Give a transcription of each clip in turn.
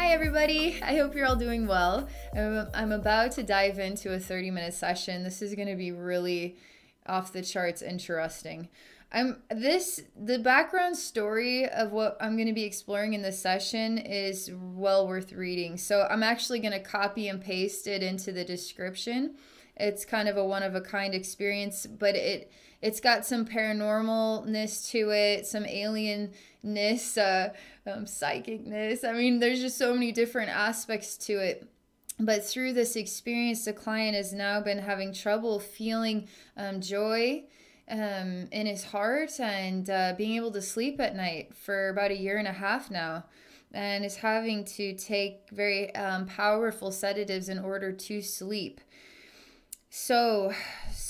Hi everybody, I hope you're all doing well. I'm about to dive into a 30-minute session. This is gonna be really off the charts interesting. The background story of what I'm gonna be exploring in this session is well worth reading. So I'm actually gonna copy and paste it into the description. It's kind of a one-of-a-kind experience, but it's got some paranormalness to it, some alienness, psychicness. I mean, there's just so many different aspects to it. But through this experience, the client has now been having trouble feeling joy in his heart and being able to sleep at night for about 1.5 years now, and is having to take very powerful sedatives in order to sleep. So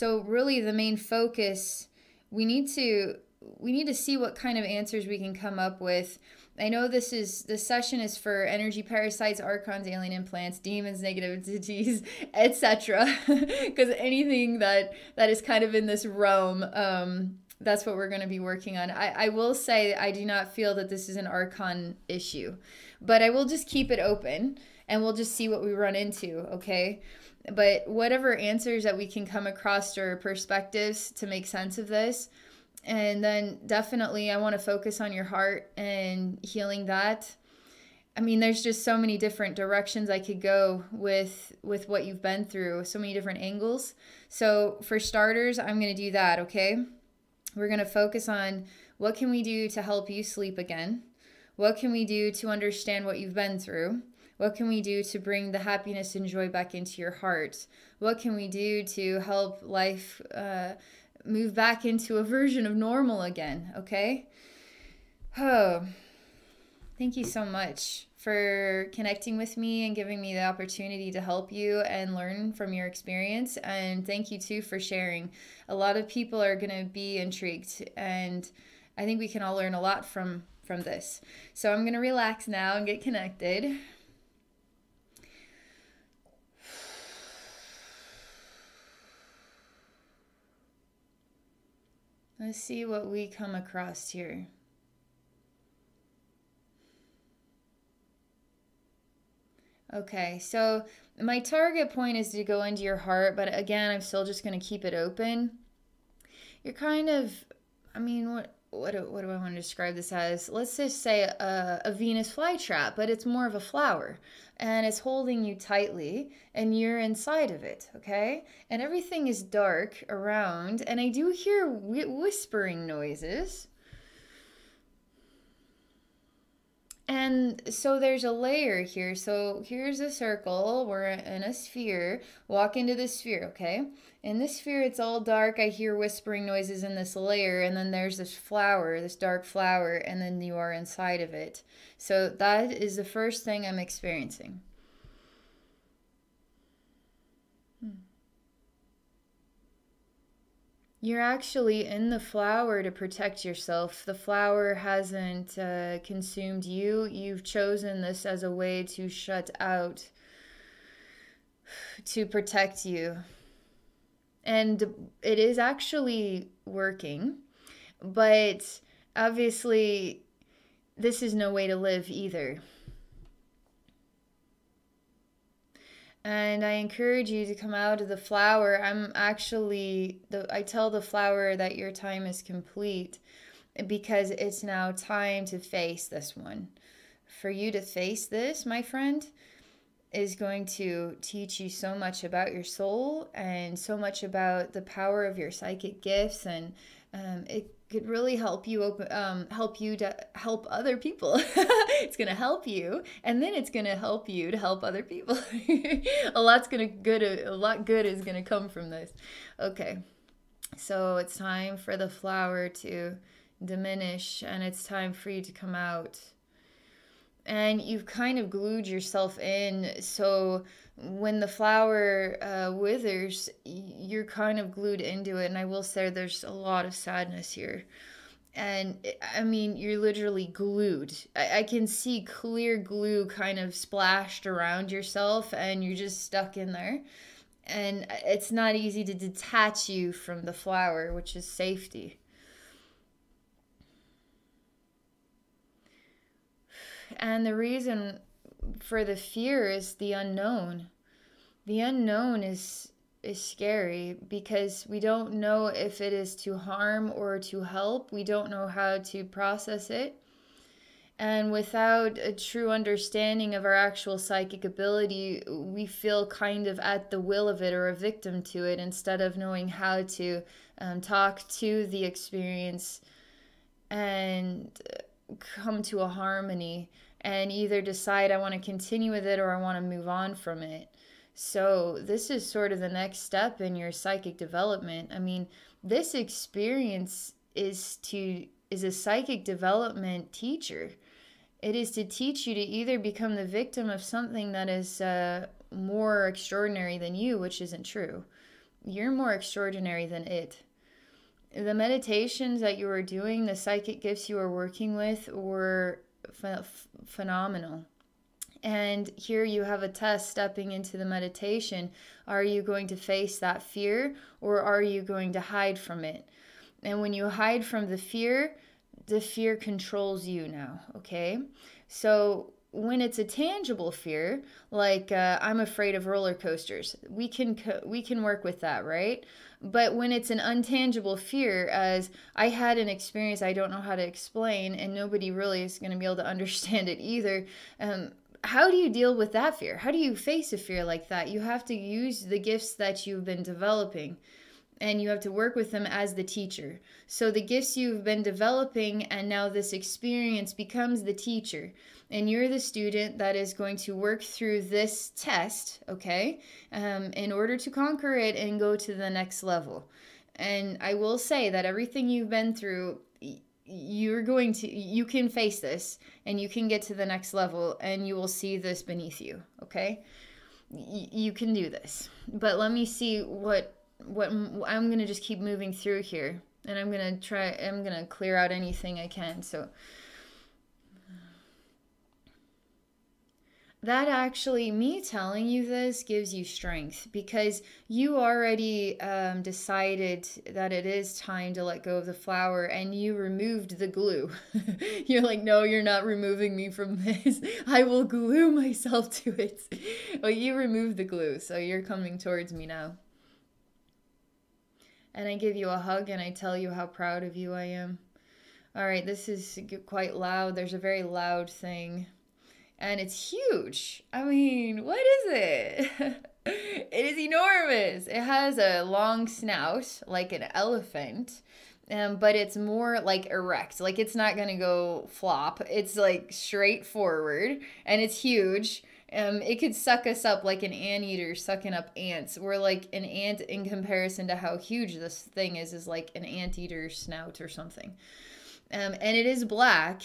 really the main focus, we need to see what kind of answers we can come up with. I know this session is for energy parasites, archons, alien implants, demons, negative entities, etc. Because anything that is kind of in this realm, that's what we're going to be working on. I will say I do not feel that this is an archon issue, but I will just keep it open and we'll just see what we run into, okay? But whatever answers that we can come across or perspectives to make sense of this. And then definitely I want to focus on your heart and healing that. I mean, there's just so many different directions I could go with what you've been through, so many different angles. So for starters, I'm going to do that, okay? We're going to focus on what can we do to help you sleep again? What can we do to understand what you've been through? What can we do to bring the happiness and joy back into your heart? What can we do to help life move back into a version of normal again, okay? Oh, thank you so much for connecting with me and giving me the opportunity to help you and learn from your experience. And thank you too for sharing. A lot of people are gonna be intrigued, and I think we can all learn a lot from this. So I'm gonna relax now and get connected. Let's see what we come across here. Okay, so my target point is to go into your heart, but again, I'm still just going to keep it open. You're kind of, I mean, what do I want to describe this as? Let's just say a Venus flytrap, but it's more of a flower, and it's holding you tightly, and you're inside of it, okay? And everything is dark around, and I do hear whispering noises. And so there's a layer here. So here's a circle, we're in a sphere, walk into the sphere, okay? In this sphere, it's all dark, I hear whispering noises in this layer, and then there's this flower, this dark flower, and then you are inside of it. So that is the first thing I'm experiencing. You're actually in the flower to protect yourself. The flower hasn't consumed you. You've chosen this as a way to shut out, to protect you. And it is actually working, but obviously this is no way to live either. And I encourage you to come out of the flower. I tell the flower that your time is complete because it's now time to face this one. For you to face this, my friend, is going to teach you so much about your soul and so much about the power of your psychic gifts, and it could really help you help other people. It's gonna help you, and then it's gonna help you to help other people. A lot good is gonna come from this. Okay, so it's time for the flower to diminish, and it's time for you to come out. And you've kind of glued yourself in, so when the flower withers, you're kind of glued into it. And I will say there's a lot of sadness here. And I mean, you're literally glued. I can see clear glue kind of splashed around yourself, and you're just stuck in there. And it's not easy to detach you from the flower, which is safety. And the reason for the fear is the unknown. The unknown is scary because we don't know if it is to harm or to help. We don't know how to process it. And without a true understanding of our actual psychic ability, we feel kind of at the will of it or a victim to it, instead of knowing how to talk to the experience and come to a harmony and either decide I want to continue with it or I want to move on from it. So this is sort of the next step in your psychic development. I mean, this experience is a psychic development teacher. It is to teach you to either become the victim of something that is more extraordinary than you, which isn't true. You're more extraordinary than it. The meditations that you were doing, the psychic gifts you were working with were phenomenal. And here you have a test stepping into the meditation. Are you going to face that fear, or are you going to hide from it? And when you hide from the fear controls you now, okay? So when it's a tangible fear, like I'm afraid of roller coasters, we can work with that, right? But when it's an untangible fear, as I had an experience I don't know how to explain, and nobody really is going to be able to understand it either, how do you deal with that fear? How do you face a fear like that? You have to use the gifts that you've been developing, and you have to work with them as the teacher. So the gifts you've been developing, and now this experience becomes the teacher. And you're the student that is going to work through this test, okay, in order to conquer it and go to the next level. And I will say that everything you've been through, you can face this, and you can get to the next level, and you will see this beneath you, okay? You can do this. But let me see what I'm going to just keep moving through here, and I'm going to clear out anything I can. So that actually, me telling you this gives you strength, because you already decided that it is time to let go of the flower, and you removed the glue. You're like, no, you're not removing me from this. I will glue myself to it. Well, you removed the glue, so you're coming towards me now. And I give you a hug, and I tell you how proud of you I am. All right, this is quite loud. There's a very loud thing. And it's huge. I mean, what is it? It is enormous. It has a long snout, like an elephant. But it's more like erect. Like, it's not going to go flop. It's like straight forward. And it's huge. It could suck us up like an anteater sucking up ants. We're like an ant in comparison to how huge this thing is like an anteater snout or something. And it is black.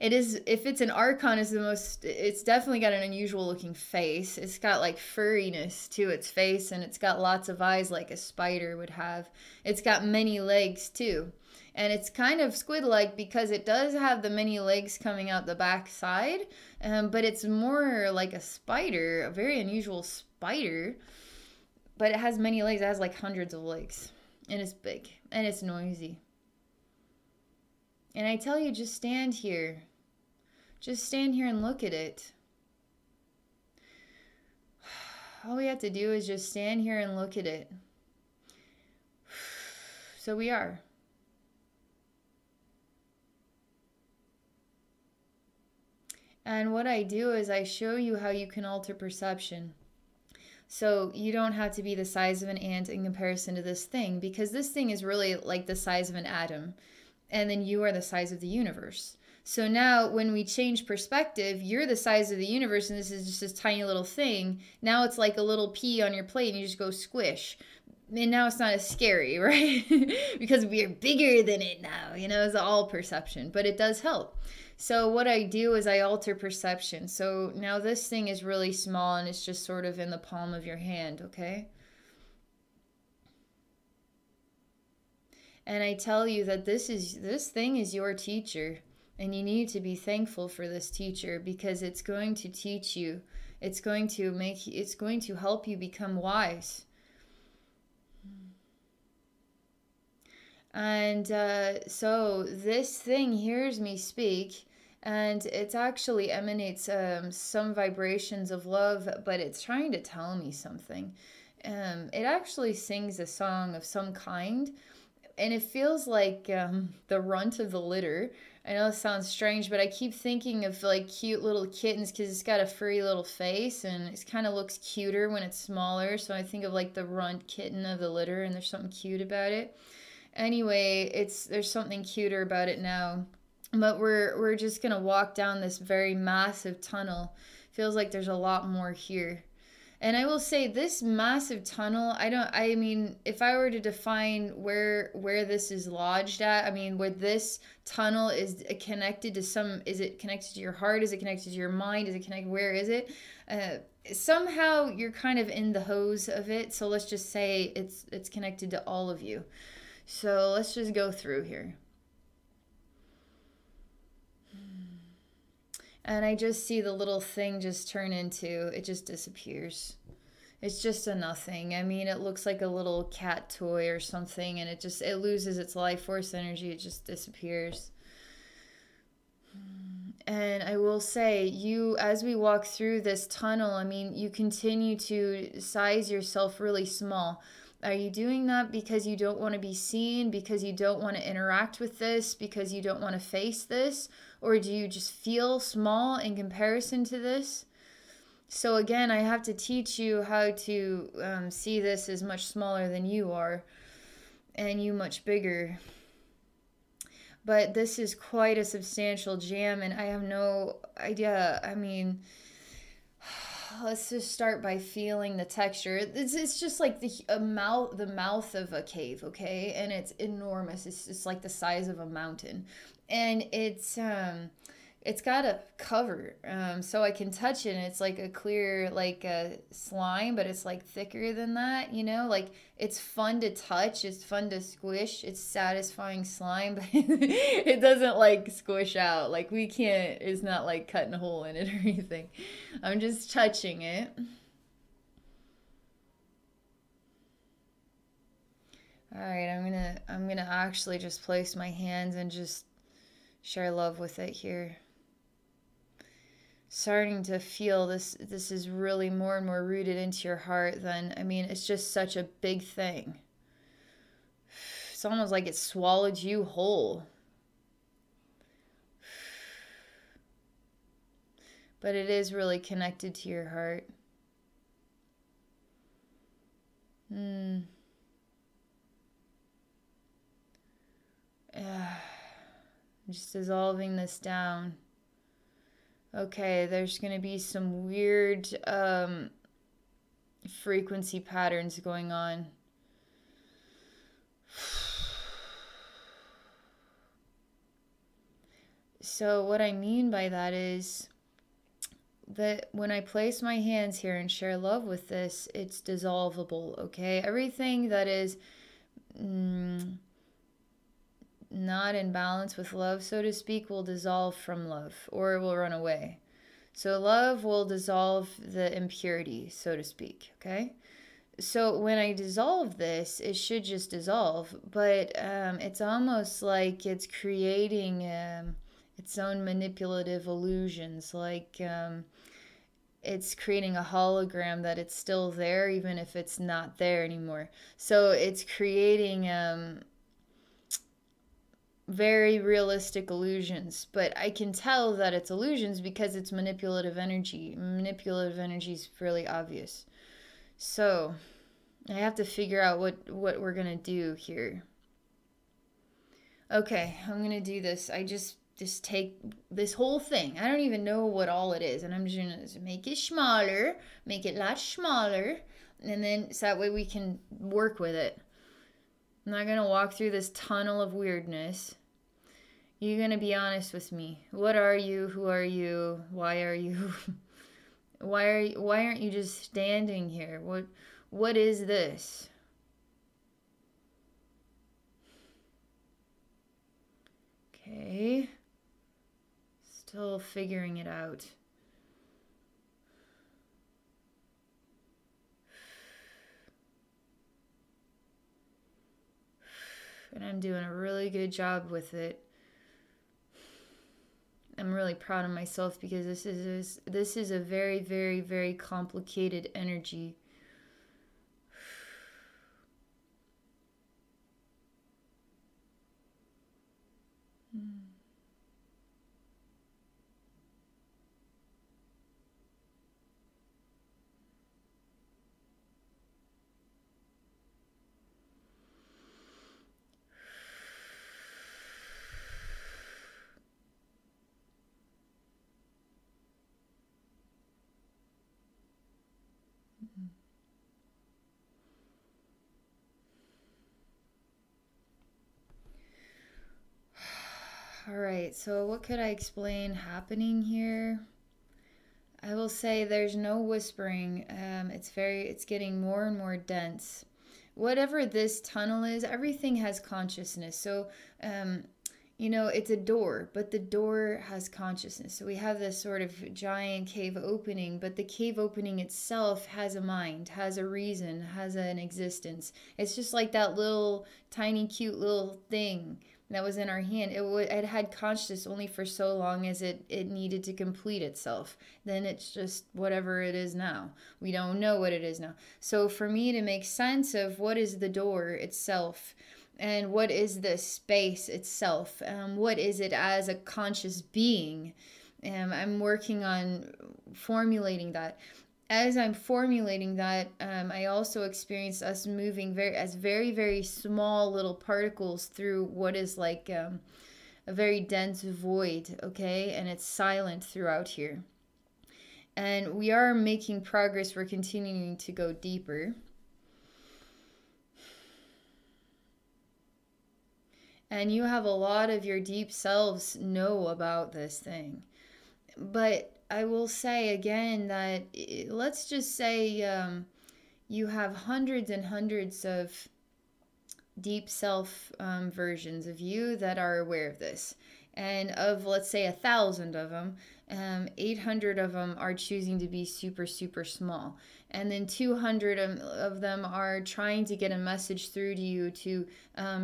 It is, if it's an archon, it's definitely got an unusual looking face. It's got like furriness to its face, and it's got lots of eyes like a spider would have. It's got many legs too. And it's kind of squid-like because it does have the many legs coming out the back side, but it's more like a spider, a very unusual spider. But it has many legs. It has like hundreds of legs, and it's big, and it's noisy. And I tell you, just stand here. Just stand here and look at it. All we have to do is just stand here and look at it. So we are. And what I do is I show you how you can alter perception. So you don't have to be the size of an ant in comparison to this thing, because this thing is really like the size of an atom. And then you are the size of the universe. So now when we change perspective, you're the size of the universe, and this is just this tiny little thing. Now it's like a little pea on your plate, and you just go squish. And now it's not as scary, right? Because we're bigger than it now, you know, it's all perception, but it does help. So what I do is I alter perception. So now this thing is really small, and it's just sort of in the palm of your hand, okay? And I tell you that this thing is your teacher, and you need to be thankful for this teacher, because it's going to teach you. It's going to help you become wise. And so this thing hears me speak, and it actually emanates some vibrations of love, but it's trying to tell me something. It actually sings a song of some kind, and it feels like the runt of the litter. I know it sounds strange, but I keep thinking of like cute little kittens because it's got a furry little face and it kind of looks cuter when it's smaller. So I think of like the runt kitten of the litter, and there's something cute about it. Anyway, there's something cuter about it now. But we're just gonna walk down this very massive tunnel. Feels like there's a lot more here. And I will say this massive tunnel, I mean, if I were to define where this is lodged at, I mean, where this tunnel is connected to is it connected to your heart? Is it connected to your mind? Is it connected, where is it? Somehow you're kind of in the hose of it. So let's just say it's connected to all of you. So let's just go through here. And I just see the little thing just turn into, it just disappears. It's just a nothing. I mean, it looks like a little cat toy or something, and it loses its life force energy. It just disappears. And I will say, as we walk through this tunnel, I mean, you continue to size yourself really small. Are you doing that because you don't want to be seen, because you don't want to interact with this, because you don't want to face this? Or do you just feel small in comparison to this? So again, I have to teach you how to see this as much smaller than you are, and you much bigger. But this is quite a substantial jam, and I have no idea. I mean, let's just start by feeling the texture. It's just like the mouth of a cave, okay? And it's enormous. It's just like the size of a mountain. And it's got a cover, so I can touch it, and it's like a clear, like a slime, but it's like thicker than that, you know? Like, it's fun to touch, it's fun to squish, it's satisfying slime, but it doesn't like squish out. Like, we can't, it's not like cutting a hole in it or anything. I'm just touching it. All right, I'm gonna actually just place my hands and just share love with it here. Starting to feel this is really more and more rooted into your heart than, I mean, it's just such a big thing. It's almost like it swallowed you whole. But it is really connected to your heart. Just dissolving this down. Okay, there's going to be some weird frequency patterns going on. So what I mean by that is that when I place my hands here and share love with this, it's dissolvable, okay? Everything that is not in balance with love, so to speak, will dissolve from love, or it will run away. So love will dissolve the impurity, so to speak, okay? So when I dissolve this, it should just dissolve, but it's almost like it's creating its own manipulative illusions, like it's creating a hologram that it's still there, even if it's not there anymore. So it's creating very realistic illusions, but I can tell that it's illusions because it's manipulative energy. Manipulative energy is really obvious. So I have to figure out what we're gonna do here. Okay, I'm gonna do this. I just take this whole thing. I don't even know what all it is, and I'm just gonna make it smaller, make it a lot smaller, and then so that way we can work with it. I'm not going to walk through this tunnel of weirdness. You're going to be honest with me. What are you? Who are you? Why are you? Why aren't you just standing here? What is this? Okay. Still figuring it out. And I'm doing a really good job with it. I'm really proud of myself, because this is a very, very, very complicated energy. Alright, so what could I explain happening here? I will say there's no whispering. It's getting more and more dense. Whatever this tunnel is, everything has consciousness. So, you know, it's a door, but the door has consciousness. So we have this sort of giant cave opening, but the cave opening itself has a mind, has a reason, has an existence. It's just like that little tiny cute little thing that was in our hand. It had consciousness only for so long as it needed to complete itself. Then it's just whatever it is now. We don't know what it is now. So for me to make sense of what is the door itself, and what is the space itself, what is it as a conscious being, I'm working on formulating that. As I'm formulating that, I also experience us moving very, very small little particles through what is like a very dense void, okay? And it's silent throughout here. And we are making progress. We're continuing to go deeper. And you have a lot of your deep selves know about this thing. But I will say again that let's just say you have hundreds and hundreds of deep self versions of you that are aware of this. And of, let's say, 1,000 of them, 800 of them are choosing to be super, super small. And then 200 of them are trying to get a message through to you to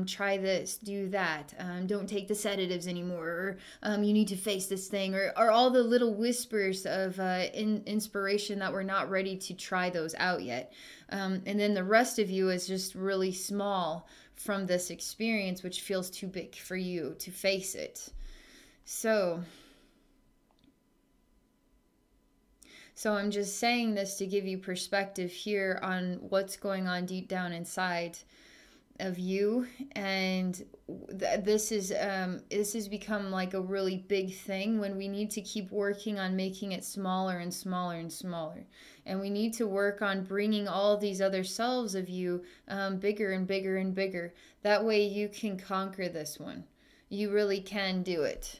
try this, do that, don't take the sedatives anymore, or you need to face this thing, or all the little whispers of inspiration that we're not ready to try those out yet. And then the rest of you is just really small from this experience, which feels too big for you to face it. So I'm just saying this to give you perspective here on what's going on deep down inside of you. And this has become like a really big thing, when we need to keep working on making it smaller and smaller and smaller. And we need to work on bringing all these other selves of you bigger and bigger and bigger. That way you can conquer this one. You really can do it.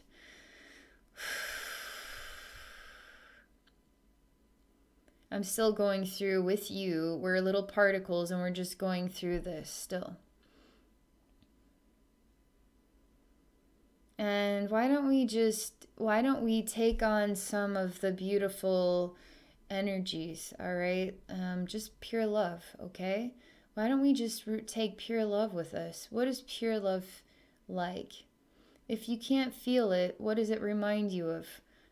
I'm still going through with you. We're little particles and we're just going through this still. And why don't we take on some of the beautiful energies, all right? Just pure love, okay? Why don't we just take pure love with us? What is pure love like? If you can't feel it, what does it remind you of?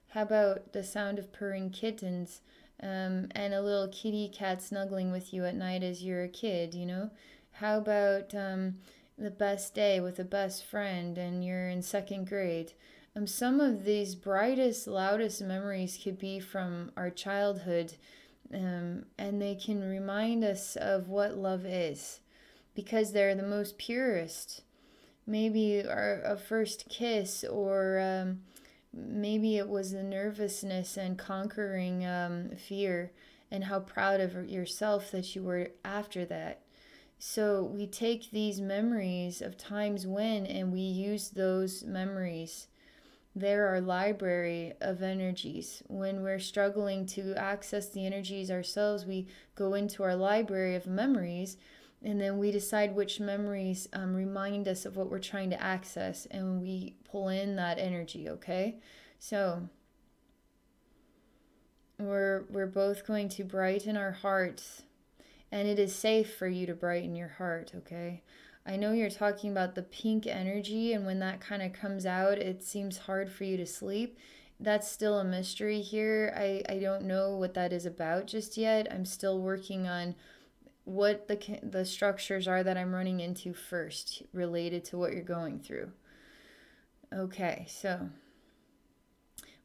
How about the sound of purring kittens? And a little kitty cat snuggling with you at night as you're a kid, you know? How about the best day with a best friend and you're in 2nd grade? Some of these brightest, loudest memories could be from our childhood, and they can remind us of what love is, because they're the most purest. Maybe a first kiss, or maybe it was the nervousness and conquering fear, and how proud of yourself that you were after that. So we take these memories of times when, and we use those memories. They're our library of energies. When we're struggling to access the energies ourselves, we go into our library of memories, and then we decide which memories remind us of what we're trying to access, and we pull in that energy, okay? So we're both going to brighten our hearts, and it is safe for you to brighten your heart, okay? I know you're talking about the pink energy, and when that kind of comes out, it seems hard for you to sleep. that's still a mystery here. I don't know what that is about just yet. I'm still working on what the structures are that I'm running into first related to what you're going through. Okay, so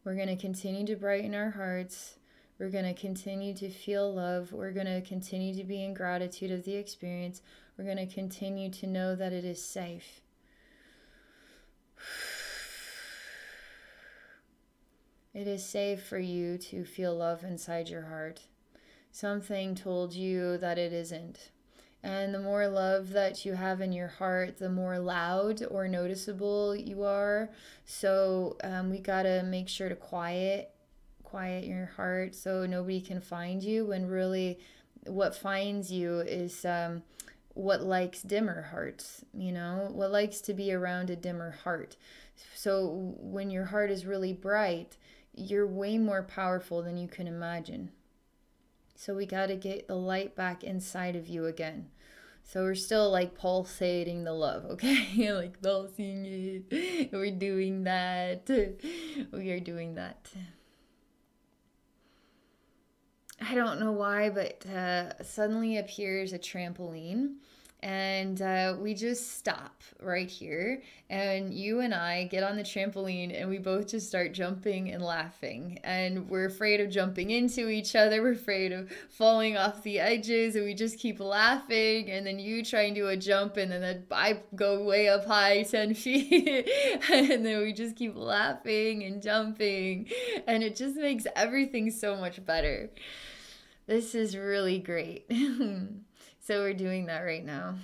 we're going to continue to brighten our hearts. We're going to continue to feel love. We're going to continue to be in gratitude of the experience. We're going to continue to know that it is safe. It is safe for you to feel love inside your heart. Something told you that it isn't. And the more love that you have in your heart, the more loud or noticeable you are. So we gotta make sure to quiet your heart so nobody can find you, when really what finds you is what likes dimmer hearts, you know, what likes to be around a dimmer heart. So when your heart is really bright, you're way more powerful than you can imagine. So we got to get the light back inside of you again. So we're still like pulsating the love, okay? Like pulsing it. We're doing that. We are doing that. I don't know why, but suddenly appears a trampoline, and we just stop right here, and you and I get on the trampoline, and we both just start jumping and laughing, and we're afraid of jumping into each other, we're afraid of falling off the edges, and we just keep laughing, and then you try and do a jump, and then I go way up high 10 feet, and then we just keep laughing and jumping, and it just makes everything so much better. This is really great. So we're doing that right now.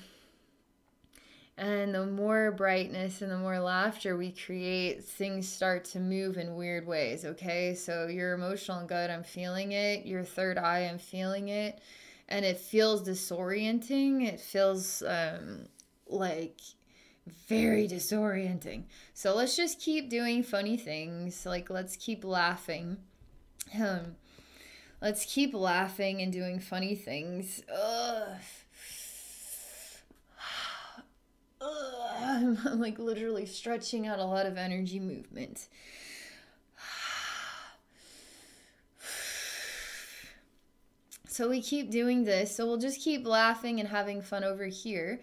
And the more brightness and the more laughter we create, things start to move in weird ways, okay? So your emotional gut, I'm feeling it. Your third eye, I'm feeling it. And it feels disorienting. It feels like very disorienting. So let's just keep doing funny things. Like, let's keep laughing. Let's keep laughing and doing funny things. Ugh. Ugh. I'm like literally stretching out a lot of energy movement. So we keep doing this. So we'll just keep laughing and having fun over here.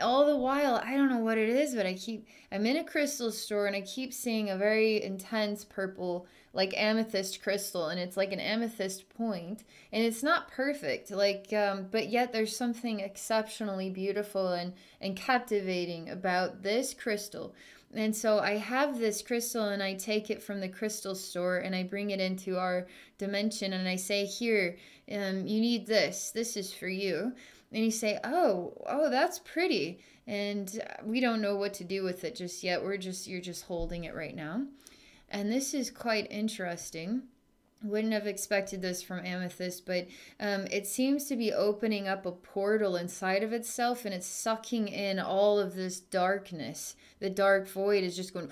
All the while, I don't know what it is, but I'm in a crystal store, and I keep seeing a very intense purple, like amethyst crystal, and it's like an amethyst point, and it's not perfect, like, but yet there's something exceptionally beautiful and captivating about this crystal. And so I have this crystal, and I take it from the crystal store, and I bring it into our dimension, and I say, here, you need this. This is for you. And you say, oh, that's pretty. And we don't know what to do with it just yet. You're just holding it right now. And this is quite interesting. Wouldn't have expected this from amethyst, but it seems to be opening up a portal inside of itself, and it's sucking in all of this darkness. The dark void is just going,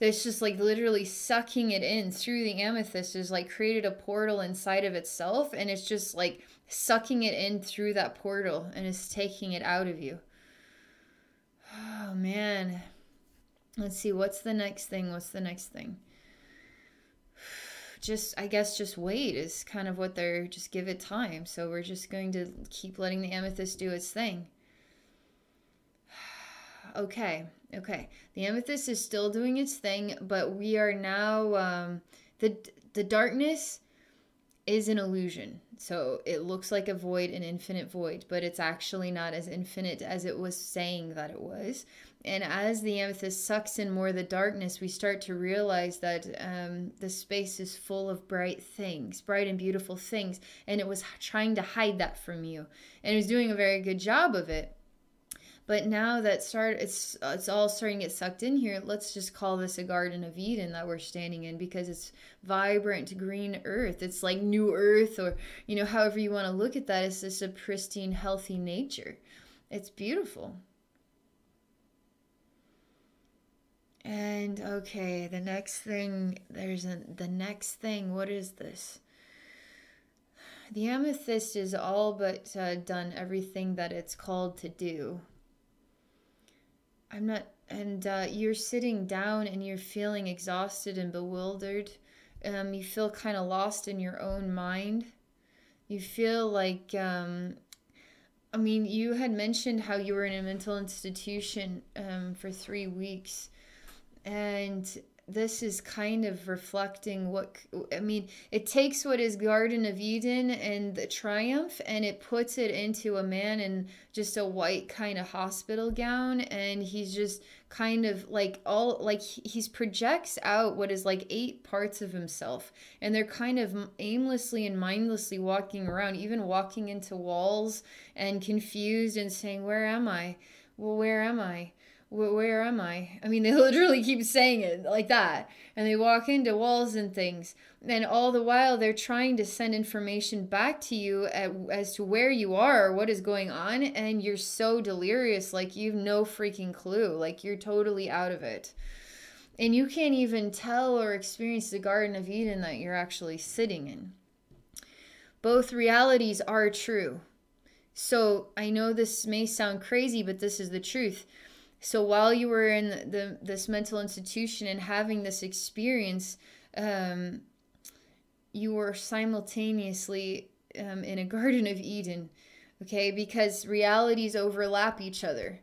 it's just like literally sucking it in through the amethyst. It's like created a portal inside of itself, and it's just like sucking it in through that portal, and it's taking it out of you. Oh man. Let's see, what's the next thing? What's the next thing? Just, I guess, just wait is kind of what they're, just give it time. So we're just going to keep letting the amethyst do its thing. Okay, okay. The amethyst is still doing its thing, but we are now, the darkness is an illusion. So it looks like a void, an infinite void, but it's actually not as infinite as it was saying that it was. And as the amethyst sucks in more of the darkness, we start to realize that the space is full of bright things, bright and beautiful things. And it was trying to hide that from you. And it was doing a very good job of it. But now that it's all starting to get sucked in here, let's just call this a Garden of Eden that we're standing in, because it's vibrant green earth. It's like new earth, or, you know, however you want to look at that. It's just a pristine, healthy nature. It's beautiful. And okay, the next thing, the next thing, what is this? The amethyst is all but done everything that it's called to do. I'm not, and you're sitting down and you're feeling exhausted and bewildered. You feel kind of lost in your own mind. You feel like, I mean, you had mentioned how you were in a mental institution for 3 weeks. And this is kind of reflecting what, I mean, it takes what is Garden of Eden and the triumph, and it puts it into a man in just a white kind of hospital gown, and he's just kind of like all, like he's projects out what is like 8 parts of himself, and they're kind of aimlessly and mindlessly walking around, even walking into walls and confused and saying, where am I? Well, where am I? Where am I? I mean, they literally keep saying it like that. And they walk into walls and things. And all the while, they're trying to send information back to you as to where you are, or what is going on. And you're so delirious, like you've no freaking clue. Like you're totally out of it. And you can't even tell or experience the Garden of Eden that you're actually sitting in. Both realities are true. So I know this may sound crazy, but this is the truth. So while you were in this mental institution and having this experience, you were simultaneously in a Garden of Eden, okay? Because realities overlap each other.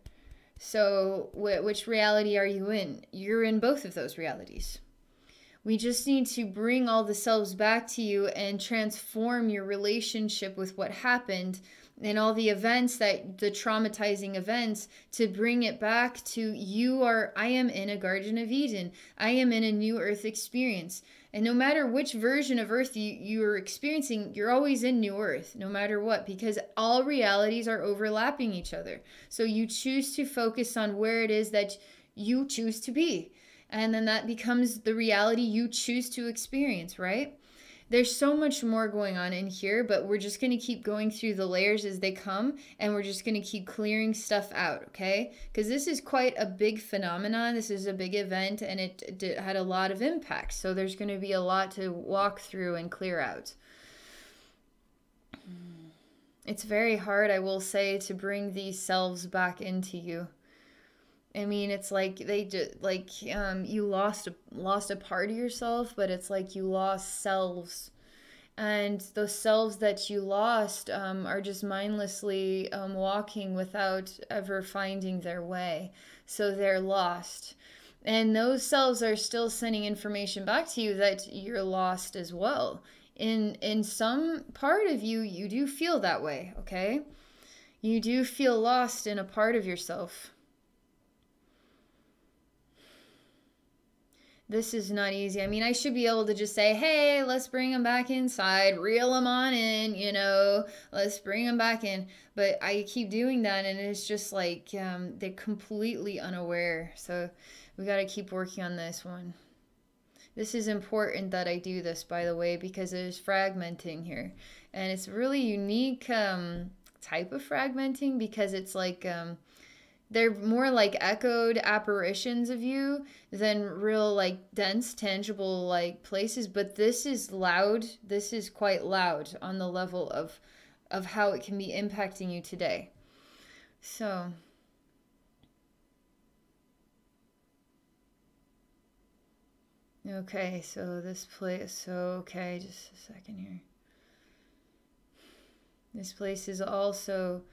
So which reality are you in? You're in both of those realities. We just need to bring all the selves back to you and transform your relationship with what happened and all the events, that the traumatizing events, to bring it back to you are, I am in a Garden of Eden. I am in a new earth experience. And no matter which version of earth you're experiencing, you're always in new earth, no matter what, because all realities are overlapping each other. So you choose to focus on where it is that you choose to be. And then that becomes the reality you choose to experience, right? There's so much more going on in here, but we're just going to keep going through the layers as they come, and we're just going to keep clearing stuff out, okay? Because this is quite a big phenomenon. This is a big event, and it had a lot of impact. So there's going to be a lot to walk through and clear out. It's very hard, I will say, to bring these selves back into you. I mean, it's like they just like you lost a part of yourself, but it's like you lost selves, and those selves that you lost are just mindlessly walking without ever finding their way. So they're lost, and those selves are still sending information back to you that you're lost as well. In some part of you, you do feel that way. Okay, you do feel lost in a part of yourself. This is not easy. I mean, I should be able to just say, hey, let's bring them back inside, reel them on in, you know, let's bring them back in. But I keep doing that, and it's just like they're completely unaware. So we got to keep working on this one. This is important that I do this, by the way, because there's fragmenting here. And it's a really unique type of fragmenting, because it's like... they're more like echoed apparitions of you than real, like, dense, tangible, like, places. But this is loud. This is quite loud on the level of how it can be impacting you today. So... okay, so this place... so, okay, just a second here. This place is also...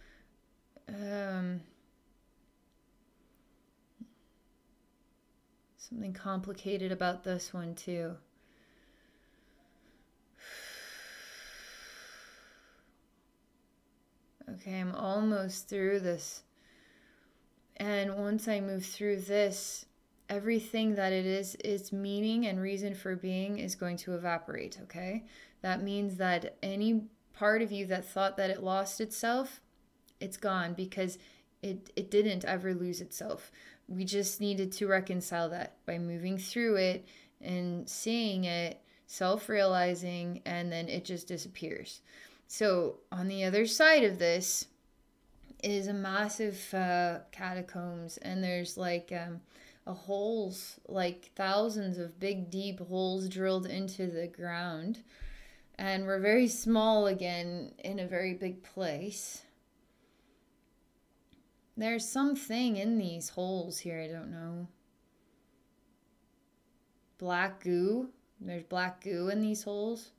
something complicated about this one, too. Okay, I'm almost through this. And once I move through this, everything that it is, its meaning and reason for being is going to evaporate, okay? That means that any part of you that thought that it lost itself, it's gone, because it didn't ever lose itself. We just needed to reconcile that by moving through it and seeing it, self-realizing, and then it just disappears. So on the other side of this is a massive catacombs, and there's like a holes, like thousands of big deep holes drilled into the ground. And we're very small again in a very big place. There's something in these holes here, I don't know. Black goo. There's black goo in these holes.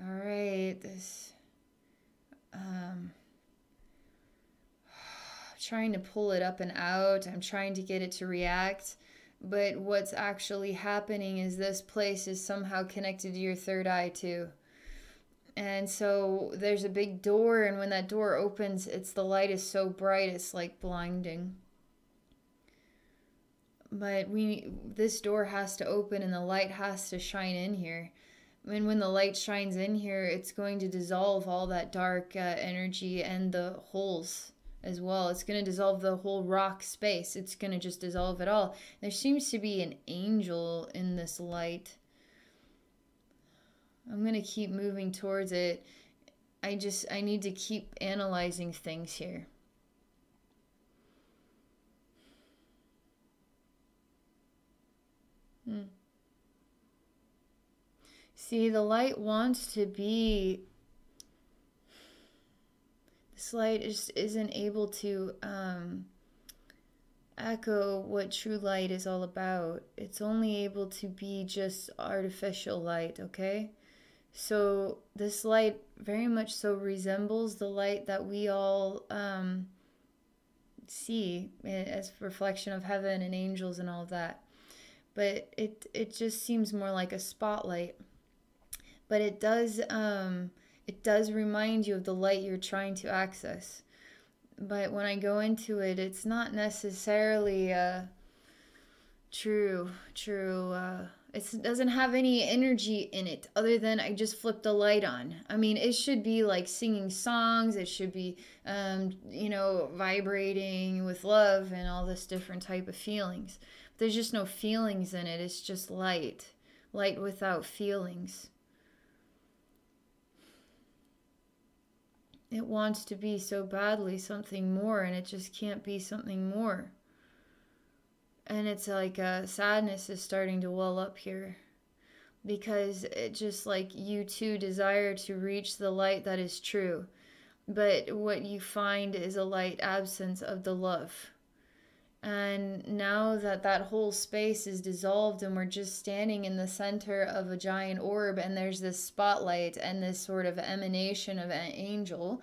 All right, this, trying to pull it up and out. I'm trying to get it to react, but what's actually happening is this place is somehow connected to your third eye too. And so there's a big door, and when that door opens, it's the light is so bright, it's like blinding. But this door has to open and the light has to shine in here. And when the light shines in here, it's going to dissolve all that dark energy and the holes as well. It's going to dissolve the whole rock space. It's going to just dissolve it all. There seems to be an angel in this light. I'm going to keep moving towards it. I need to keep analyzing things here. See, the light wants to be, this light just isn't able to echo what true light is all about. It's only able to be just artificial light, okay? So this light very much so resembles the light that we all see as reflection of heaven and angels and all of that. But it just seems more like a spotlight. But it does remind you of the light you're trying to access. But when I go into it, it's not necessarily true. It doesn't have any energy in it other than I just flipped the light on. I mean, it should be like singing songs. It should be, you know, vibrating with love and all this different type of feelings. But there's just no feelings in it. It's just light. Light without feelings. It wants to be so badly something more, and it just can't be something more. And it's like sadness is starting to well up here, because it just like you too desire to reach the light that is true. But what you find is a light absence of the love. And now that that whole space is dissolved and we're just standing in the center of a giant orb, and there's this spotlight and this sort of emanation of an angel,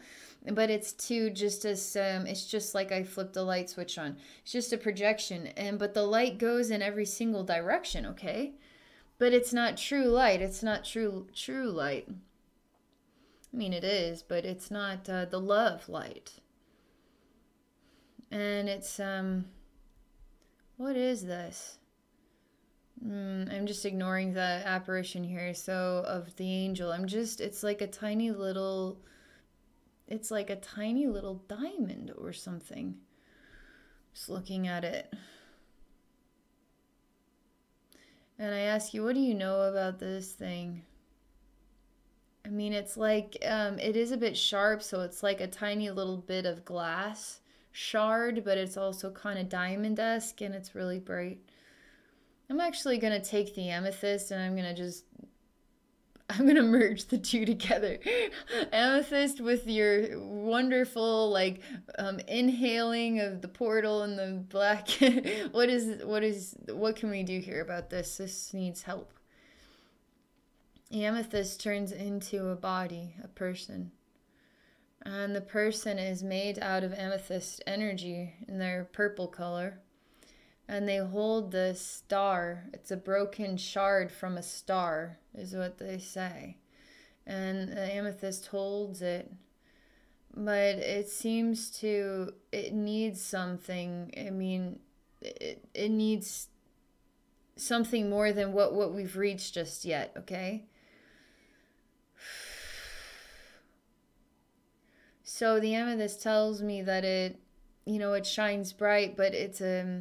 but it's too just as, it's just like I flipped the light switch on. It's just a projection, but the light goes in every single direction, okay? But it's not true light. It's not true light. I mean, it is, but it's not the love light. And it's, what is this? I'm just ignoring the apparition here, so, of the angel. It's like a tiny little, diamond or something. Just looking at it. And I ask you, what do you know about this thing? I mean, it's like, it is a bit sharp, so it's like a tiny little bit of glass shard, but it's also kind of diamond-esque, and it's really bright. I'm actually going to take the amethyst, and I'm going to merge the two together. Amethyst with your wonderful, like, inhaling of the portal and the black. What can we do here about this? This needs help. The amethyst turns into a body, a person. And the person is made out of amethyst energy in their purple color. And they hold this star. It's a broken shard from a star, is what they say. And the amethyst holds it. But it seems to, it needs something. I mean, it needs something more than what we've reached just yet, okay? So the amethyst tells me that it, you know, it shines bright, but it's a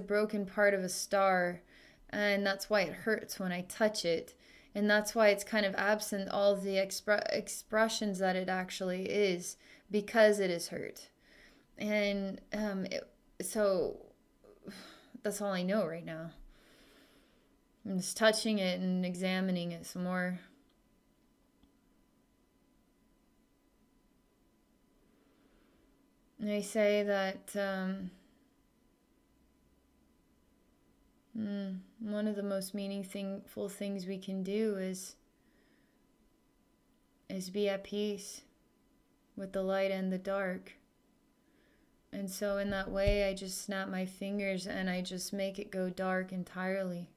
broken part of a star, and that's why it hurts when I touch it, and that's why it's kind of absent all the expressions that it actually is, because it is hurt. And so that's all I know right now. I'm just touching it and examining it some more. They say that one of the most meaningful things we can do is be at peace with the light and the dark. And so in that way, I just snap my fingers and I just make it go dark entirely.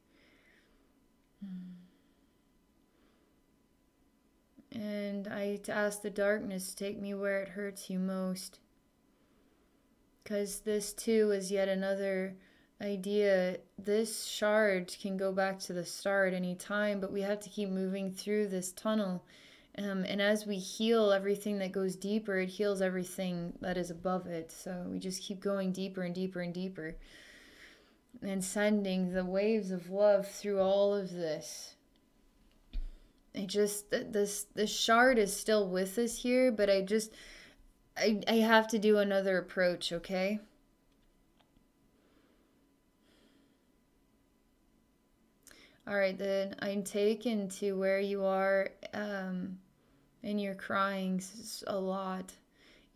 And I ask the darkness to take me where it hurts you most. Because this too is yet another idea. This shard can go back to the star at any time, but we have to keep moving through this tunnel. And as we heal everything that goes deeper, it heals everything that is above it. So we just keep going deeper and deeper and deeper. And sending the waves of love through all of this. It just, this shard is still with us here, but I just, I have to do another approach, okay? All right, then I'm taken to where you are and you're crying a lot.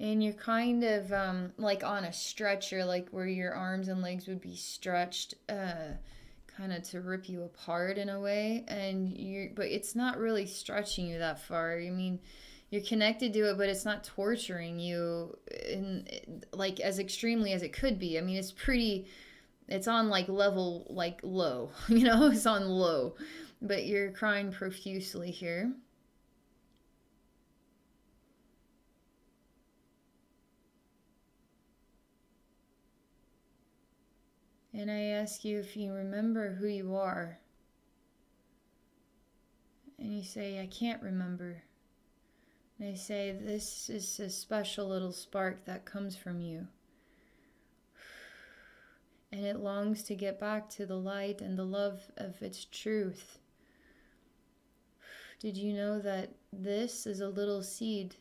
And you're kind of like on a stretcher, like where your arms and legs would be stretched kind of to rip you apart in a way. And but it's not really stretching you that far. I mean, you're connected to it, but it's not torturing you in, like, as extremely as it could be. I mean, it's pretty, it's on like level, like low, you know, it's on low, but you're crying profusely here. And I ask you if you remember who you are. And you say, I can't remember. And I say, this is a special little spark that comes from you. And it longs to get back to the light and the love of its truth. Did you know that this is a little seed?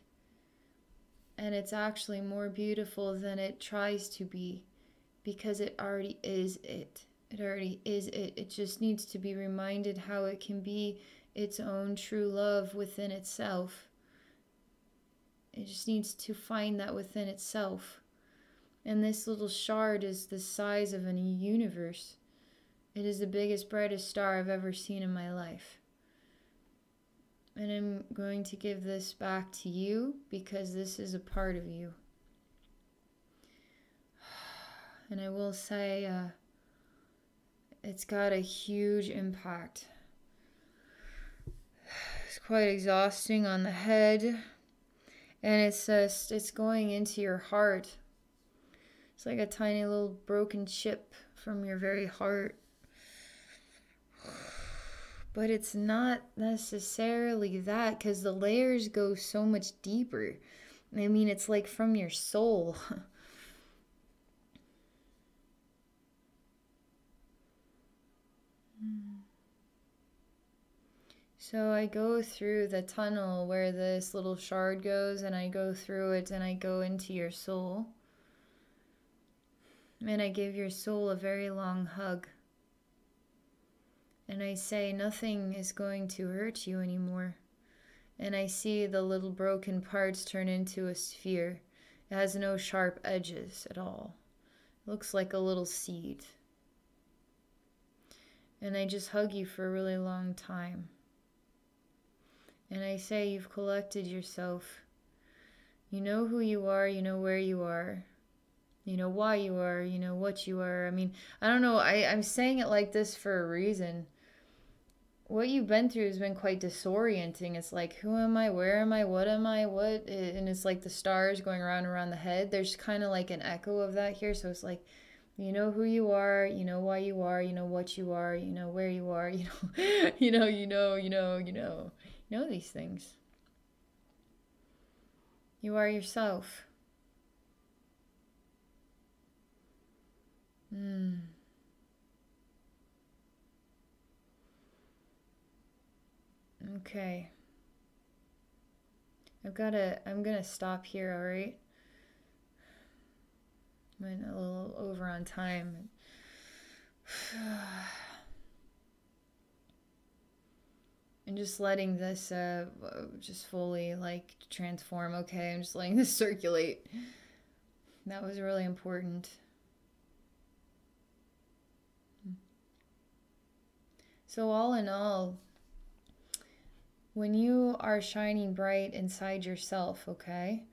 And it's actually more beautiful than it tries to be. Because it already is it. It already is it. It just needs to be reminded how it can be its own true love within itself. It just needs to find that within itself. And this little shard is the size of a universe. It is the biggest, brightest star I've ever seen in my life. And I'm going to give this back to you because this is a part of you. And I will say, it's got a huge impact. It's quite exhausting on the head. And it's just, it's going into your heart. It's like a tiny little broken chip from your very heart. But it's not necessarily that, because the layers go so much deeper. I mean, it's like from your soul. So I go through the tunnel where this little shard goes, and I go through it and I go into your soul. And I give your soul a very long hug. And I say, nothing is going to hurt you anymore. And I see the little broken parts turn into a sphere. It has no sharp edges at all. It looks like a little seed. And I just hug you for a really long time. And I say, you've collected yourself. You know who you are, you know where you are, you know why you are, you know what you are. I mean, I don't know, I'm saying it like this for a reason. What you've been through has been quite disorienting. It's like, who am I, where am I, what? And it's like the stars going around and around the head. There's kind of like an echo of that here. So it's like, you know who you are, you know why you are, you know what you are, you know where you are, you know, you know. Know these things. You are yourself. Okay. I'm gonna stop here, all right? Went a little over on time. And just letting this just fully like transform. Okay, I'm just letting this circulate. That was really important. So all in all, when you are shining bright inside yourself, okay,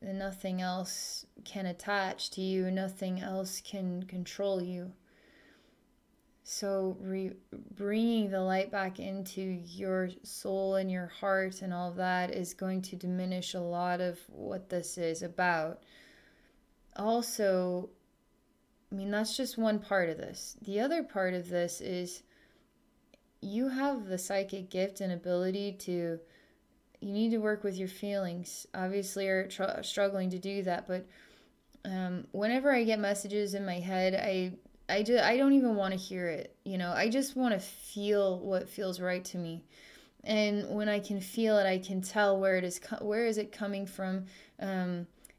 then nothing else can attach to you, nothing else can control you. So bringing the light back into your soul and your heart and all of that is going to diminish a lot of what this is about. Also, I mean, that's just one part of this. The other part of this is you have the psychic gift and ability to, you need to work with your feelings. Obviously, you're struggling to do that, but whenever I get messages in my head, I don't even want to hear it, you know. I just want to feel what feels right to me, and when I can feel it, I can tell where it is. Where is it coming from?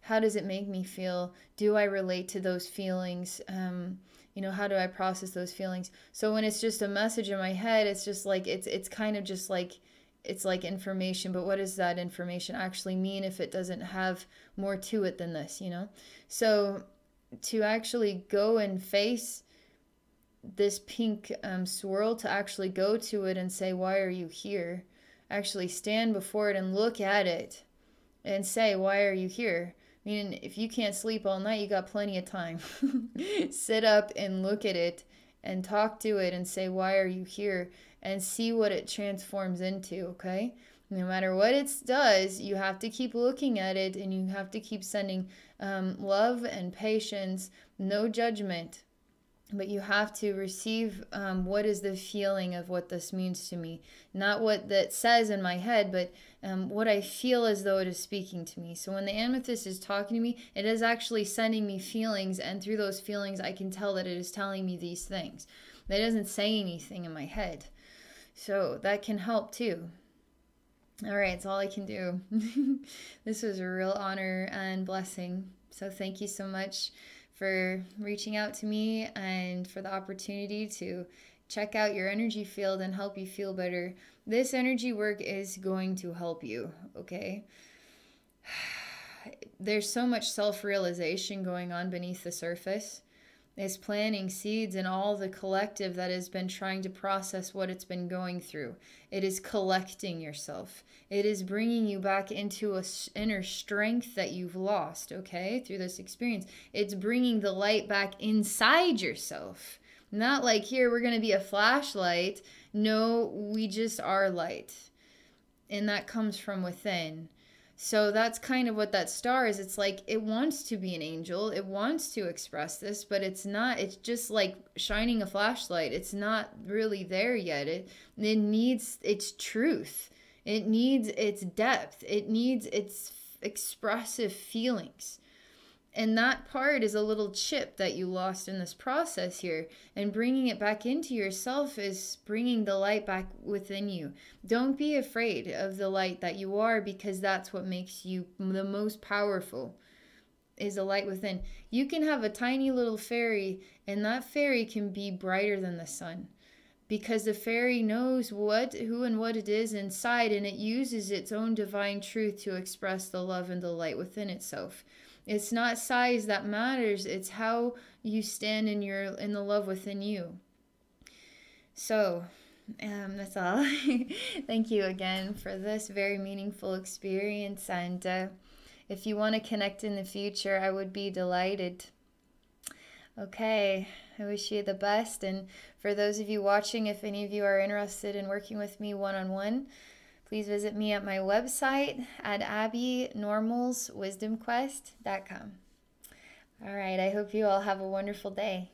How does it make me feel? Do I relate to those feelings? You know, how do I process those feelings? So when it's just a message in my head, it's just like it's kind of just like it's like information, but what does that information actually mean if it doesn't have more to it than this? You know, so. To actually go and face this pink swirl, to actually go to it and say, why are you here? Actually stand before it and look at it and say, why are you here? I mean, if you can't sleep all night, you got plenty of time. Sit up and look at it and talk to it and say, why are you here? And see what it transforms into, okay? No matter what it does, you have to keep looking at it, and you have to keep sending love and patience, no judgment. But you have to receive what is the feeling of what this means to me. Not what that says in my head, but what I feel as though it is speaking to me. So when the amethyst is talking to me, it is actually sending me feelings, and through those feelings I can tell that it is telling me these things. That doesn't say anything in my head. So that can help too. All right, it's all I can do. This was a real honor and blessing. So thank you so much for reaching out to me and for the opportunity to check out your energy field and help you feel better. This energy work is going to help you, okay? There's so much self-realization going on beneath the surface. It's planting seeds in all the collective that has been trying to process what it's been going through. It is collecting yourself. It is bringing you back into an inner strength that you've lost, okay, through this experience. It's bringing the light back inside yourself. Not like, here, we're going to be a flashlight. No, we just are light. And that comes from within. So that's kind of what that star is. It's like it wants to be an angel. It wants to express this, but it's not. It's just like shining a flashlight. It's not really there yet. It needs its truth. It needs its depth. It needs its expressive feelings. And that part is a little chip that you lost in this process here. And bringing it back into yourself is bringing the light back within you. Don't be afraid of the light that you are, because that's what makes you the most powerful, is the light within. You can have a tiny little fairy, and that fairy can be brighter than the sun, because the fairy knows what, who, and what it is inside, and it uses its own divine truth to express the love and the light within itself. It's not size that matters. It's how you stand in the love within you. So, that's all. Thank you again for this very meaningful experience. And if you want to connect in the future, I would be delighted. Okay, I wish you the best. And for those of you watching, if any of you are interested in working with me one-on-one, please visit me at my website at AbbeyNormalsWisdomQuest.com. All right, I hope you all have a wonderful day.